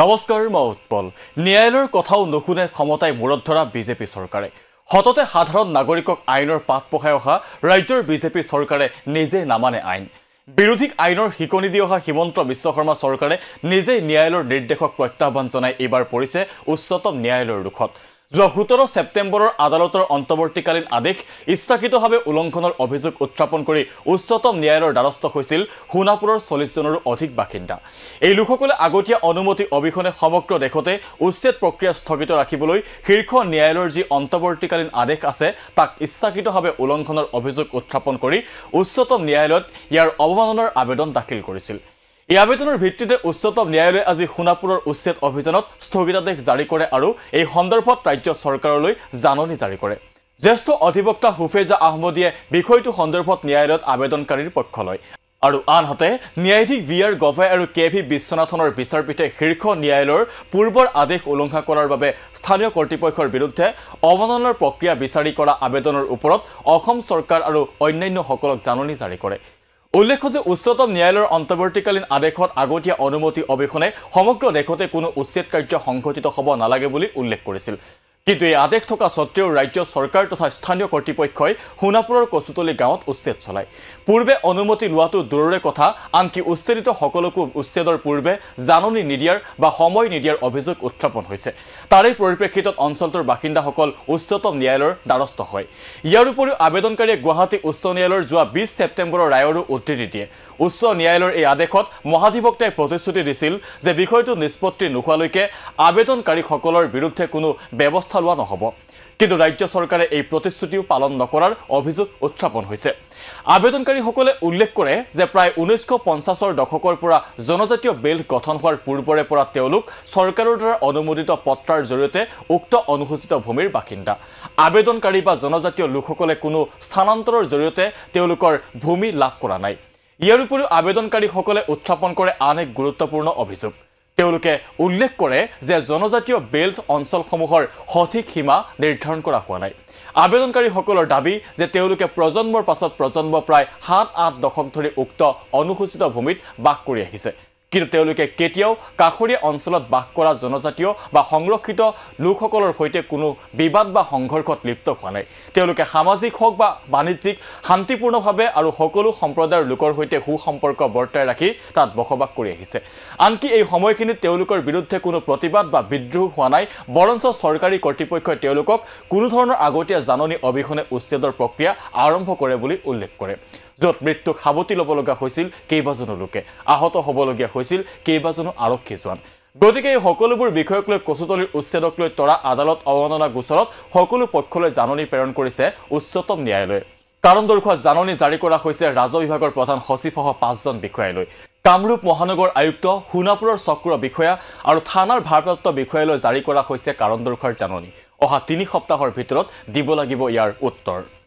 নমস্কাৰ মই উৎপল ন্যায়ালয়ৰ কথাও নকুনে ক্ষমতাই মূৰত ধৰা বিজেপি চৰকাৰে হততে সাধাৰণ নাগৰিকক আইনৰ পাঠ পঢ়াই অহা ৰাজ্যৰ বিজেপি চৰকাৰে নিজে নামানে আইন বিৰোধী আইনৰ হিকনি দি অহা হিমন্ত বিশ্ব শৰ্মা চৰকাৰে নিজে ন্যায়ালয়ৰ নিৰ্দেশক প্ৰত্যাহ্বান জনাই এবাৰ পৰিছে উচ্চতম ন্যায়ালয়ৰ দুখত যোৱা 17 সেপ্টেম্বৰৰ আদালতৰ অন্তৱৰ্তীকালীন আদেশ ইচ্ছাকৃতভাৱে উলংঘনৰ অভিযোগ উত্থাপন কৰি উচ্চতম ন্যায়ালয়ৰ দ্বাৰস্থ হৈছিল হুনাপুৰৰ 40 জনৰো অধিক বাসিন্দা এই লোকসকলে আগতীয়া অনুমতি অবিহনে সমগ্ৰ দেশতে উচ্ছেদ প্ৰক্ৰিয়া স্থগিত ৰাখিবলৈ শীৰ্ষ ন্যায়ালয়ৰ যি অন্তৱৰ্তীকালীন আদেশ আছে তাক ইচ্ছাকৃতভাৱে উলংঘনৰ অভিযোগ উত্থাপন কৰি উচ্চতম ন্যায়ালয়ত ইয়াৰ অৱমাননাৰ আবেদন দাখিল কৰিছিল এই আবেদনৰ ভিত্তিতে উচ্চতম ন্যায়ালয়ে আজি হুনাপুৰৰ উচ্ছেদ অভিযানত স্থগিতাদেশ জাৰি কৰে আৰু এই সন্দৰ্ভত ৰাজ্য চৰকাৰলৈ জাননী জাৰি কৰে জ্যেষ্ঠ অধিবক্তা হুফেজা আহমদিয়ে বিষয়টো সন্দৰ্ভত ন্যায়ালয়ত আবেদনকাৰীৰ পক্ষ লয় আৰু আনহাতে ন্যায়াধীশ ভি আৰ গভাই আৰু কে ভি বিশ্বনাথনৰ বিচাৰপীঠে শীৰ্ষ ন্যায়ালয়ৰ পূৰ্বৰ আদেশ উলংঘা কৰাৰ বাবে স্থানীয় কৰ্তৃপক্ষৰ বিৰুদ্ধে অৱমাননাৰ প্ৰক্ৰিয়া বিচাৰি কৰা আবেদনৰ ওপৰত অসম চৰকাৰ আৰু অন্যান্যসকলক জাননী জাৰি কৰে উল্লেখ্য যে উচ্চতম ন্যায়ালয়ৰ অন্তৱৰ্তীকালীন আদেশত আগতীয়া অনুমতি অবিহনে সমগ্ৰ দেশতে কোনো উচ্ছেদ কাৰ্য সংঘটিত হ'ব নালাগে বুলি উল্লেখ কৰিছিল কিন্তু এই আদেশ থকা সত্ত্বেও ৰাজ্য চৰকাৰ তথা স্থানীয় কৰ্তৃপক্ষই হুনাপুৰৰ কচুতলি গাঁৱত উচ্ছেদ চলায় পূৰ্বে অনুমতি লোৱাটো দূৰৰে কথা আনকি উচ্ছেদিত সকলকো উচ্ছেদৰ পূৰ্বে জাননী নিদিয়াৰ বা সময় নিদিয়াৰ অভিযোগ উত্থাপন হৈছে তাৰে পৰিপ্ৰেক্ষিতত অঞ্চলটোৰ বাসিন্দাসকল উচ্চতম ন্যায়ালয়ৰ দ্বাৰস্থ হয় ইয়াৰ উপৰিও আবেদনকাৰীয়ে গুৱাহাটী উচ্চ ন্যায়ালয়ৰ যোৱা 20 সেপ্টেম্বৰৰ ৰায়ৰো উদ্ধৃতি দিয়ে উচ্চ ন্যায়ালয়ৰ এই আদেশত মহাধিবক্তাই প্ৰতিশ্ৰুতি দিছিল যে বিষয়টো নিষ্পত্তি নোহোৱালৈকে আবেদনকাৰীসকলৰ বিৰুদ্ধে কোনো ব্যৱস্থা লোৱা নহব কিন্তু ৰাজ্য চৰকাৰে এই প্ৰতিশ্ৰুতিও পালন নকৰাৰ অভিযোগ উত্থাপন হৈছে আবেদনকাৰীসকলে উল্লেখ কৰে যে প্ৰায় 1950 ৰ দশকৰ পৰা জনজাতীয় বেল্ট গঠন হোৱাৰ পূৰ্বৰে পৰা তেওঁলোক চৰকাৰৰ দ্বাৰা অনুমোদিত পত্ৰৰ জৰিয়তে উক্ত অনুসূচিত ভূমিৰ বাসিন্দা আবেদনকাৰী বা জনজাতীয় লোকসকলে কোনো স্থানান্তৰৰ জৰিয়তে তেওঁলোকৰ ভূমি লাভ কৰা নাই ইয়াৰ উপৰিও আবেদনকাৰীসকলে উত্থাপন কৰে আন এক গুৰুত্বপূৰ্ণ অভিযোগ তেওঁলোকে উল্লেখ কৰে যে জনজাতীয় বেল্ট অঞ্চলসমূহৰ সঠিক সীমা নিৰ্ধাৰণ কৰা হোৱা নাই আবেদনকাৰীসকলৰ দাবী যে তেওঁলোকে প্ৰজন্মৰ পাছত প্ৰজন্ম প্ৰায় 7-8 দশক ধৰি উক্ত অনুসূচিত ভূমিত বাস কৰি আহিছে কিন্তু তেওঁলোকে কেতিয়াও কাখৰীয়া অঞ্চলত বাস কৰা জনজাতীয় বা সংৰক্ষিত লোকসকলৰ সৈতে কোনো বিবাদ বা সংঘৰ্ষত লিপ্ত হোৱা নাই তেওঁলোকে সামাজিক হওক বা বাণিজ্যিক শান্তিপূৰ্ণভাৱে আৰু সকলো সম্প্ৰদায়ৰ লোকৰ সৈতে সুসম্পৰ্ক বৰ্তাই ৰাখি তাত বসবাস কৰি আহিছে আনকি এই সময়খিনিত তেওঁলোকৰ বিৰুদ্ধে কোনো প্ৰতিবাদ বা বিদ্ৰোহ হোৱা নাই বৰঞ্চ চৰকাৰী কৰ্তৃপক্ষই তেওঁলোকক কোনো ধৰণৰ আগতীয়া জাননী অবিহনে উচ্ছেদৰ প্ৰক্ৰিয়া আৰম্ভ কৰে বুলি উল্লেখ কৰে য'ত মৃত্যুক সাৱতি ল'ব লগা হৈছিল কেইবাজনো লোকে আহত হ'ব লগা হৈছিল কেইবাজনো আৰক্ষী জোৱান গতিকে এই সকলোবোৰ বিষয়ক লৈ কচুতলিৰ উচ্ছেদক লৈ তৰা আদালত অৱমাননা গোচৰত সকলো পক্ষলৈ জাননী প্ৰেৰণ কৰিছে উচ্চতম ন্যায়ালয়ে কাৰণ দৰ্শক জাননী জাৰি কৰা হৈছে ৰাজহ বিভাগৰ প্ৰধান সচিবসহ 5জন বিষয়ালৈ কামৰূপ মহানগৰ আয়ুক্ত হুনাপুৰৰ চক্ৰ বিষয়া আৰু থানাৰ ভাৰপ্ৰাপ্ত বিষয়ালৈ জাৰি কৰা হৈছে কাৰণ দৰ্শকৰ জাননী অহা 3 সপ্তাহৰ ভিতৰত দিব লাগিব ইয়াৰ উত্তৰ